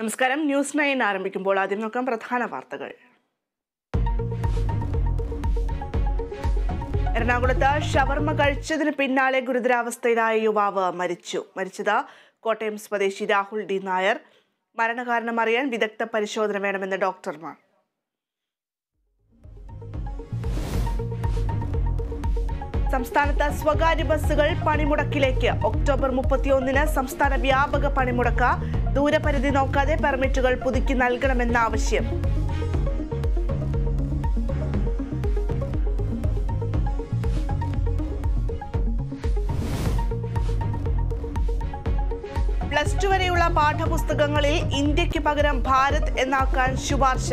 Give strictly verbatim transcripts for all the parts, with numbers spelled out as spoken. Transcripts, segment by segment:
നമസ്കാരം news nine ആരംഭിക്കുമ്പോൾ ആദ്യം നോക്കാം പ്രധാന വാർത്തകൾ. എറണാകുളത്ത് ഷവർമ കഴിച്ചതിന് പിന്നാലെ ഗുരുതരാവസ്ഥയിലായ യുവാവ് മരിച്ചു. മരിച്ചത് കോട്ടയം സ്വദേശി രാഹുൽ ഡി നായർ. മരണകാരണം അറിയാൻ വിദഗ്ധ പരിശോധന വേണമെന്ന് ഡോക്ടർമാർ. സംസ്ഥാനത്ത് സ്വകാര്യ ബസ്സുകൾ പണിമുടക്കിലേക്ക്. ഒക്ടോബർ മുപ്പത്തിയൊന്നിന് സംസ്ഥാന വ്യാപക പണിമുടക്ക്. ദൂരപരിധി നോക്കാതെ പെർമിറ്റുകൾ പുതുക്കി നൽകണമെന്ന ആവശ്യം. പ്ലസ് ടു വരെയുള്ള പാഠപുസ്തകങ്ങളിൽ ഇന്ത്യക്ക് പകരം ഭാരത് എന്നാക്കാൻ ശുപാർശ.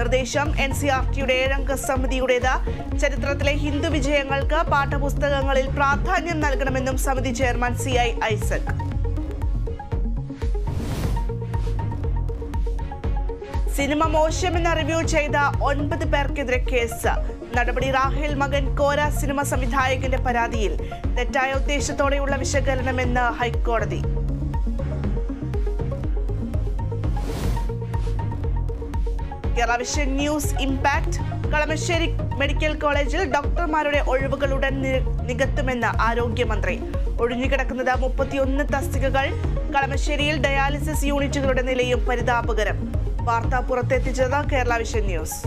നിർദ്ദേശം എൻ സി ആർ ടിയുടെ ഏഴംഗ സമിതിയുടേത്. ചരിത്രത്തിലെ ഹിന്ദു വിജയങ്ങൾക്ക് പാഠപുസ്തകങ്ങളിൽ പ്രാധാന്യം നൽകണമെന്നും സമിതി chairman C I Isaac. Cinema മോശമെന്ന് റിവ്യൂ ചെയ്ത ഒൻപത് പേർക്കെതിരെ കേസ്. നടപടി റാഹേൽ മകൻ കോര സിനിമ സംവിധായകന്റെ പരാതിയിൽ. തെറ്റായ ഉദ്ദേശത്തോടെയുള്ള വിശകലനമെന്ന് ഹൈക്കോടതി. Kerala vision news impact. Kalamassery medical കോളേജിൽ ഡോക്ടർമാരുടെ ഒഴിവുകൾ ഉടൻ നികത്തുമെന്ന് ആരോഗ്യമന്ത്രി. ഒഴിഞ്ഞുകിടക്കുന്നത് മുപ്പത്തിയൊന്ന് തസ്തികകൾ. കളമശ്ശേരിയിൽ ഡയാലിസിസ് യൂണിറ്റുകളുടെ നിലയും പരിതാപകരം. വാർത്ത പുറത്തെത്തിച്ചത് കേരള വിഷൻ ന്യൂസ്.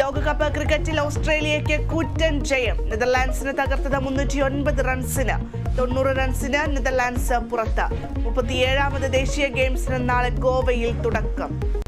ലോകകപ്പ് ക്രിക്കറ്റിൽ ഓസ്ട്രേലിയയ്ക്ക് കൂറ്റൻ ജയം. നെതർലാൻഡ്സിന് തകർത്തത് മുന്നൂറ്റി ഒൻപത് റൺസിന്. തൊണ്ണൂറ് റൺസിന് നെതർലാൻഡ്സ് പുറത്ത്. മുപ്പത്തിയേഴാമത് ദേശീയ ഗെയിംസിന് നാളെ ഗോവയിൽ തുടക്കം.